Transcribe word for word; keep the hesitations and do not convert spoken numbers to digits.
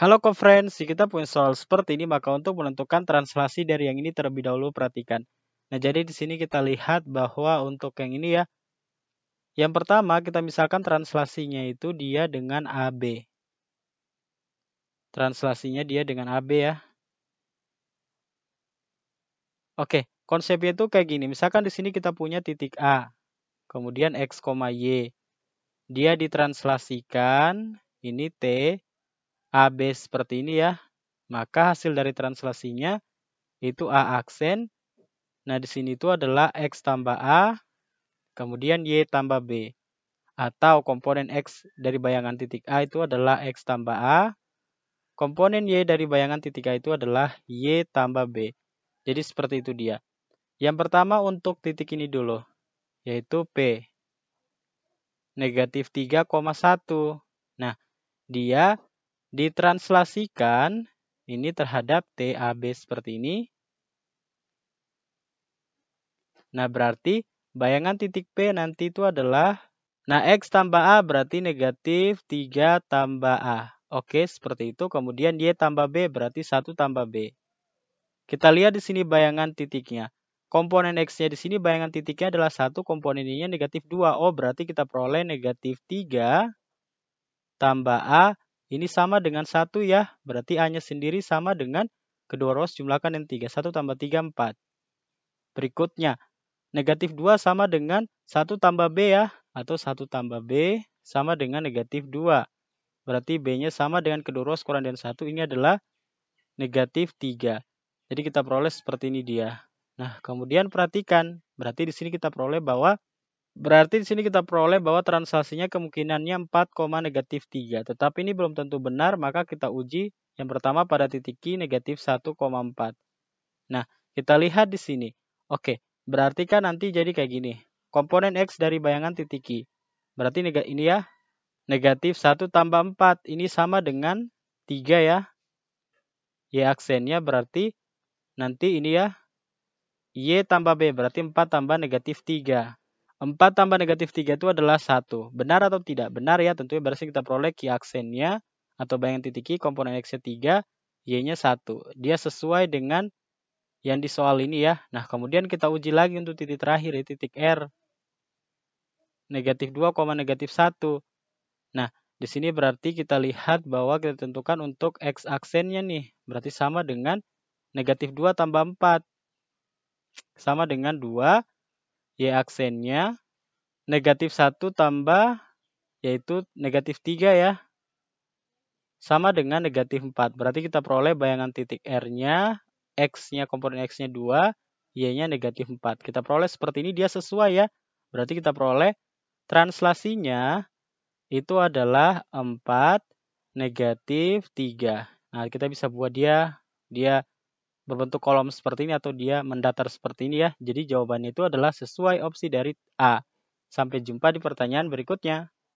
Halo co-friends, kita punya soal seperti ini, maka untuk menentukan translasi dari yang ini terlebih dahulu perhatikan. Nah, jadi di sini kita lihat bahwa untuk yang ini ya, yang pertama kita misalkan translasinya itu dia dengan A B. Translasinya dia dengan A B ya. Oke, konsepnya itu kayak gini. Misalkan di sini kita punya titik A, kemudian X, Y. Dia ditranslasikan, ini T. A B seperti ini ya. Maka hasil dari translasinya itu A aksen. Nah, di sini itu adalah X tambah A, kemudian Y tambah B. Atau komponen X dari bayangan titik A itu adalah X tambah A. Komponen Y dari bayangan titik A itu adalah Y tambah B. Jadi seperti itu dia. Yang pertama untuk titik ini dulu, yaitu P. Negatif tiga koma satu. Nah, dia ditranslasikan ini terhadap T A B seperti ini. Nah, berarti bayangan titik P nanti itu adalah, nah, X tambah A berarti negatif tiga tambah A. Oke, seperti itu. Kemudian Y tambah B berarti satu tambah B. Kita lihat di sini bayangan titiknya. Komponen X-nya di sini bayangan titiknya adalah satu, komponen Y-nya negatif dua. Oh, berarti kita peroleh negatif tiga tambah A. Ini sama dengan satu ya, berarti A-nya sendiri sama dengan kedua ruas jumlahkan yang tiga. satu tambah tiga, empat. Berikutnya, negatif dua sama dengan satu tambah B ya, atau satu tambah B sama dengan negatif dua. Berarti B-nya sama dengan kedua ruas kurang dan satu, ini adalah negatif tiga. Jadi kita peroleh seperti ini dia. Nah, kemudian perhatikan, berarti di sini kita peroleh bahwa Berarti di sini kita peroleh bahwa translasinya kemungkinannya empat, negatif tiga. Tetapi ini belum tentu benar, maka kita uji yang pertama pada titik I, negatif satu koma empat. Nah, kita lihat di sini. Oke, berarti kan nanti jadi kayak gini. Komponen X dari bayangan titik I. Berarti ini ya, negatif satu tambah empat. Ini sama dengan tiga ya. Y aksennya berarti nanti ini ya, Y tambah B. Berarti empat tambah negatif tiga. empat tambah negatif tiga itu adalah satu. Benar atau tidak? Benar ya, tentunya berarti kita peroleh Y aksennya atau bayangan titik I, komponen X-nya tiga, Y-nya satu. Dia sesuai dengan yang di soal ini ya. Nah, kemudian kita uji lagi untuk titik terakhir, ya, titik R. Negatif dua, negatif satu. Nah, di sini berarti kita lihat bahwa kita tentukan untuk X aksennya nih. Berarti sama dengan negatif dua tambah empat. Sama dengan dua. Y aksennya negatif satu tambah, yaitu negatif tiga ya. Sama dengan negatif empat. Berarti kita peroleh bayangan titik R-nya, X-nya, komponen X-nya dua, Y-nya negatif empat. Kita peroleh seperti ini, dia sesuai ya. Berarti kita peroleh translasinya itu adalah empat, negatif tiga. Nah, kita bisa buat dia, dia... berbentuk kolom seperti ini atau dia mendatar seperti ini ya. Jadi jawabannya itu adalah sesuai opsi dari A. Sampai jumpa di pertanyaan berikutnya.